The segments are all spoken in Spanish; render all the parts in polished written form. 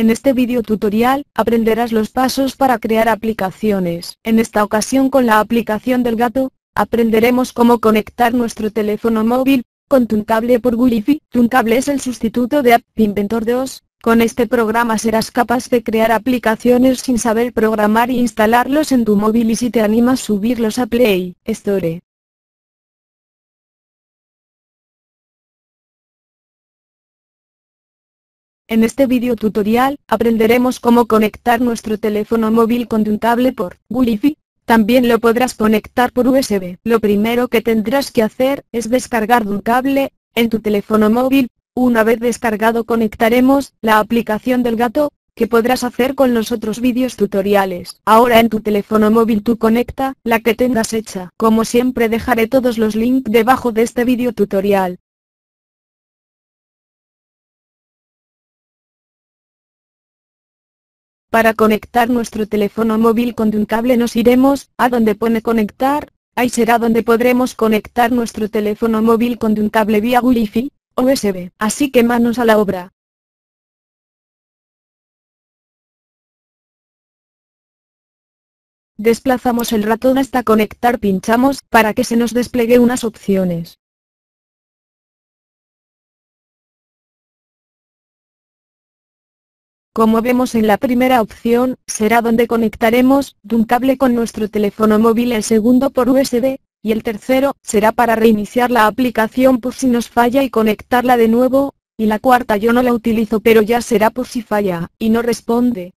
En este video tutorial, aprenderás los pasos para crear aplicaciones. En esta ocasión con la aplicación del gato, aprenderemos cómo conectar nuestro teléfono móvil con Thunkable por WiFi. Thunkable es el sustituto de App Inventor 2. Con este programa serás capaz de crear aplicaciones sin saber programar e instalarlos en tu móvil y si te animas subirlos a Play Store. En este video tutorial, aprenderemos cómo conectar nuestro teléfono móvil con Thunkable por WiFi. También lo podrás conectar por USB. Lo primero que tendrás que hacer es descargar Thunkable en tu teléfono móvil. Una vez descargado conectaremos la aplicación del gato, que podrás hacer con los otros vídeos tutoriales. Ahora en tu teléfono móvil tú conecta la que tengas hecha. Como siempre dejaré todos los links debajo de este video tutorial. Para conectar nuestro teléfono móvil con Thunkable nos iremos a donde pone conectar, ahí será donde podremos conectar nuestro teléfono móvil con Thunkable vía WiFi o USB. Así que manos a la obra. Desplazamos el ratón hasta conectar, pinchamos para que se nos despliegue unas opciones. Como vemos en la primera opción, será donde conectaremos Thunkable con nuestro teléfono móvil, el segundo por USB, y el tercero será para reiniciar la aplicación por si nos falla y conectarla de nuevo, y la cuarta yo no la utilizo pero ya será por si falla y no responde.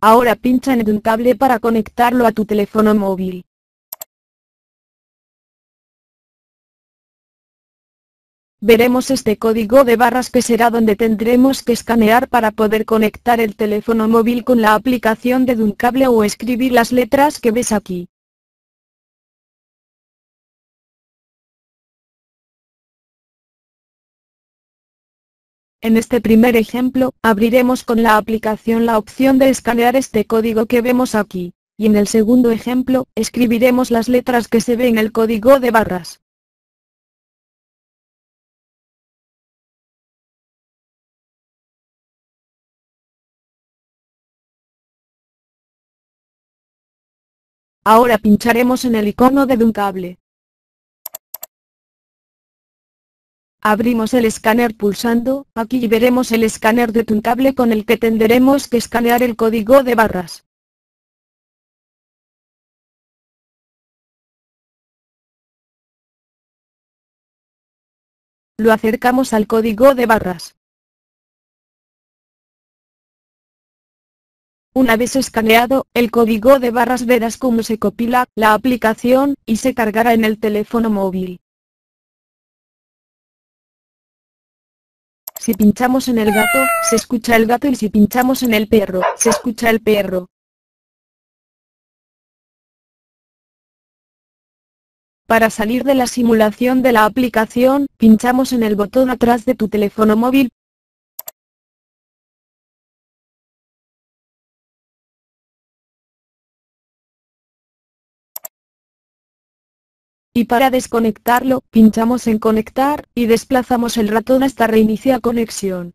Ahora pincha en Thunkable para conectarlo a tu teléfono móvil. Veremos este código de barras que será donde tendremos que escanear para poder conectar el teléfono móvil con la aplicación de Thunkable o escribir las letras que ves aquí. En este primer ejemplo, abriremos con la aplicación la opción de escanear este código que vemos aquí, y en el segundo ejemplo, escribiremos las letras que se ve en el código de barras. Ahora pincharemos en el icono de Thunkable. Abrimos el escáner pulsando aquí y veremos el escáner de Thunkable con el que tendremos que escanear el código de barras. Lo acercamos al código de barras. Una vez escaneado el código de barras verás cómo se compila la aplicación y se cargará en el teléfono móvil. Si pinchamos en el gato, se escucha el gato y si pinchamos en el perro, se escucha el perro. Para salir de la simulación de la aplicación, pinchamos en el botón atrás de tu teléfono móvil. Y para desconectarlo, pinchamos en conectar, y desplazamos el ratón hasta reiniciar conexión.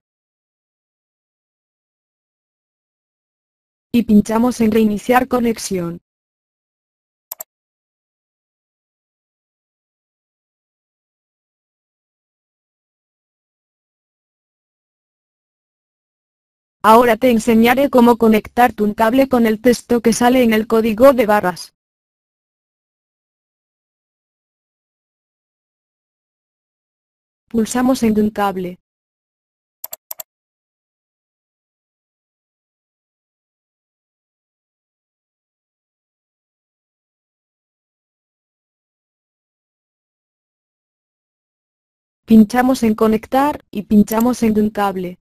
Y pinchamos en reiniciar conexión. Ahora te enseñaré cómo conectar Thunkable con el texto que sale en el código de barras. Pulsamos en Thunkable. Pinchamos en conectar y pinchamos en Thunkable.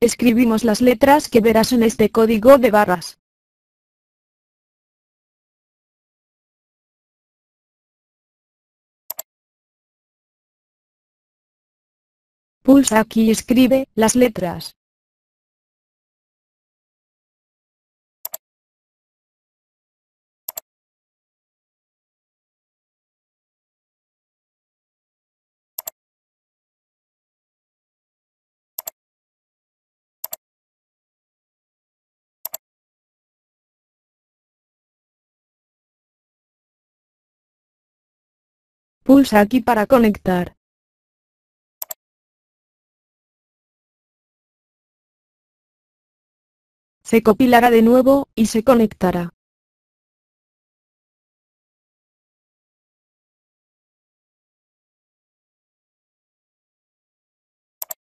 Escribimos las letras que verás en este código de barras. Pulsa aquí y escribe las letras. Pulsa aquí para conectar. Se compilará de nuevo, y se conectará.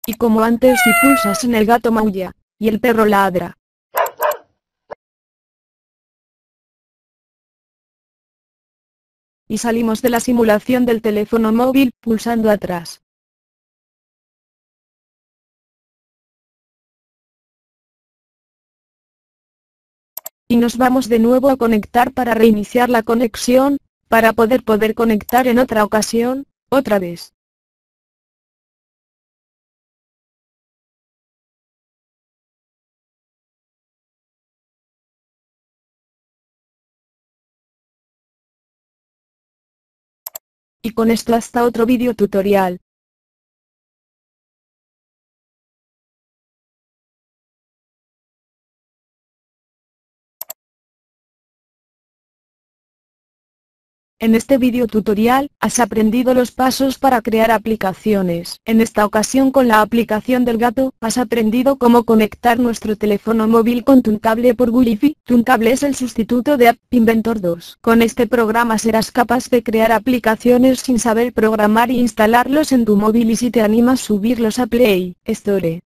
Y como antes, si pulsas en el gato maulla, y el perro ladra. Y salimos de la simulación del teléfono móvil, pulsando atrás. Y nos vamos de nuevo a conectar para reiniciar la conexión, para poder conectar en otra ocasión, otra vez. Y con esto hasta otro vídeo tutorial. En este video tutorial, has aprendido los pasos para crear aplicaciones. En esta ocasión con la aplicación del gato, has aprendido cómo conectar nuestro teléfono móvil con Thunkable por WiFi. Thunkable es el sustituto de App Inventor 2. Con este programa serás capaz de crear aplicaciones sin saber programar y instalarlos en tu móvil y si te animas subirlos a Play Store.